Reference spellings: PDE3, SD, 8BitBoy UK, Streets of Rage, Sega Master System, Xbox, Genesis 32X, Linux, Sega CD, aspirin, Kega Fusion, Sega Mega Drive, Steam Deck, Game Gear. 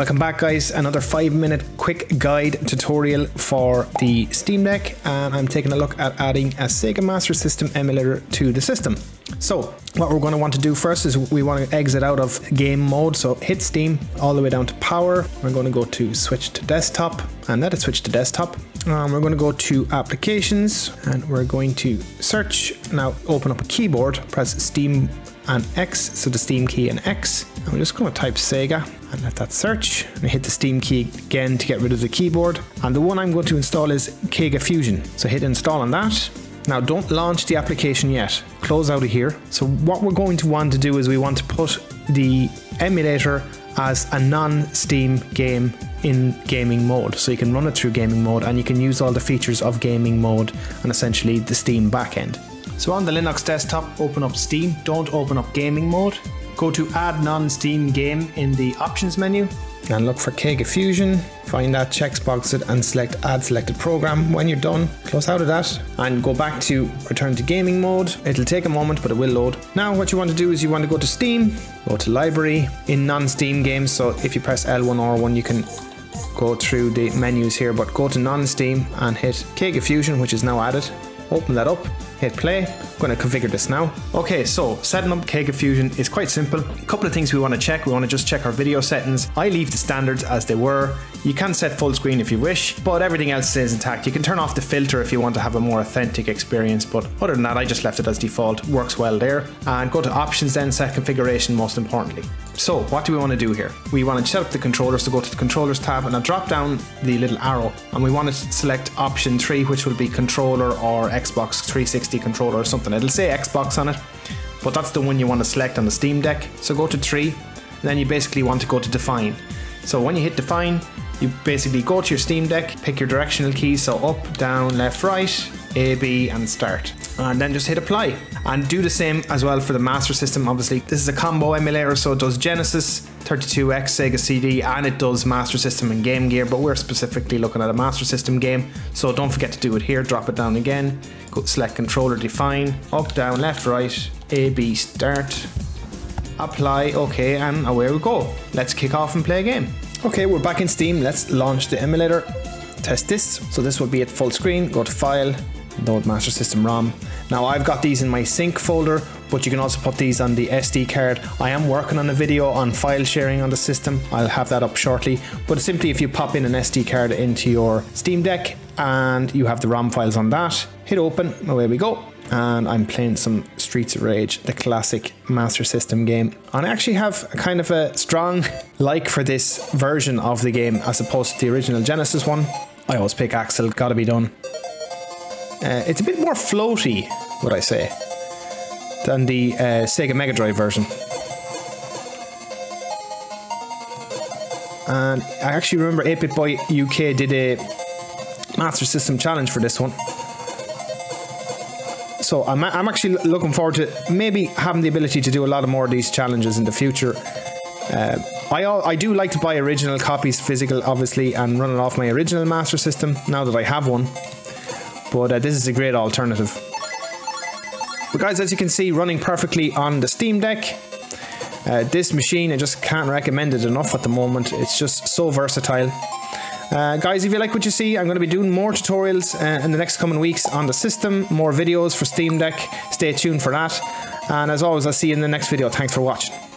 Welcome back, guys. Another 5-minute quick guide tutorial for the Steam Deck, and I'm taking a look at adding a Sega Master System emulator to the system. So what we're going to want to do first is we want to exit out of game mode, so hit Steam all the way down to power. We're going to go to switch to desktop, and let it switch to desktop. We're going to go to applications, and we're going to search. Now open up a keyboard, press Steam and X, so the Steam key and X, and we're just going to type Sega and let that search, and hit the Steam key again to get rid of the keyboard. And the one I'm going to install is Kega Fusion, so hit install on that. Now don't launch the application yet, close out of here. So what we're going to want to do is we want to put the emulator as a non-Steam game in gaming mode, so you can run it through gaming mode and you can use all the features of gaming mode and essentially the Steam backend. So on the Linux desktop, open up Steam, don't open up gaming mode. Go to add non-Steam game in the options menu and look for Kega Fusion, find that, checkbox it and select add selected program. When you're done, close out of that and go back to return to gaming mode. It'll take a moment, but it will load. Now what you want to do is you want to go to Steam, go to library in non-Steam games. So if you press L1 or R1, you can go through the menus here, but go to non-Steam and hit Kega Fusion, which is now added. Open that up, hit play. I'm going to configure this now. Okay, so setting up Kega Fusion is quite simple. A couple of things we want to check. We want to just check our video settings. I leave the standards as they were. You can set full screen if you wish, but everything else stays intact. You can turn off the filter if you want to have a more authentic experience, but other than that, I just left it as default. Works well there. And go to options then, set configuration most importantly. So what do we want to do here? We want to set up the controller, so go to the controllers tab and I'll drop down the little arrow, and we want to select option 3, which will be controller or Xbox 360 controller or something. It'll say Xbox on it, but that's the one you want to select on the Steam Deck. So go to 3, and then you basically want to go to define. So when you hit define, you basically go to your Steam Deck, pick your directional keys, so up, down, left, right, A, B, and start. And then just hit apply. And do the same as well for the Master System, obviously. This is a combo emulator, so it does Genesis, 32X, Sega CD, and it does Master System and Game Gear, but we're specifically looking at a Master System game, so don't forget to do it here. Drop it down again, go select controller, define, up, down, left, right, A, B, start, apply, okay, and away we go. Let's kick off and play a game. Okay, we're back in Steam. Let's launch the emulator, test this. So this will be at full screen, go to file, load Master System ROM. Now I've got these in my sync folder, but you can also put these on the SD card. I am working on a video on file sharing on the system. I'll have that up shortly, but simply if you pop in an SD card into your Steam Deck and you have the ROM files on that, hit open, away we go. And I'm playing some Streets of Rage, the classic Master System game. And I actually have a kind of a strong like for this version of the game as opposed to the original Genesis one. I always pick Axel, gotta be done. It's a bit more floaty, would I say, than the Sega Mega Drive version. And I actually remember 8BitBoy UK did a Master System challenge for this one. So I'm actually looking forward to maybe having the ability to do a lot more of these challenges in the future. I do like to buy original copies, physical obviously, and run it off my original Master System now that I have one. But this is a great alternative. But guys, as you can see, running perfectly on the Steam Deck. This machine, I just can't recommend it enough at the moment. It's just so versatile. Guys, if you like what you see, I'm going to be doing more tutorials in the next coming weeks on the system, more videos for Steam Deck. Stay tuned for that. And as always, I'll see you in the next video. Thanks for watching.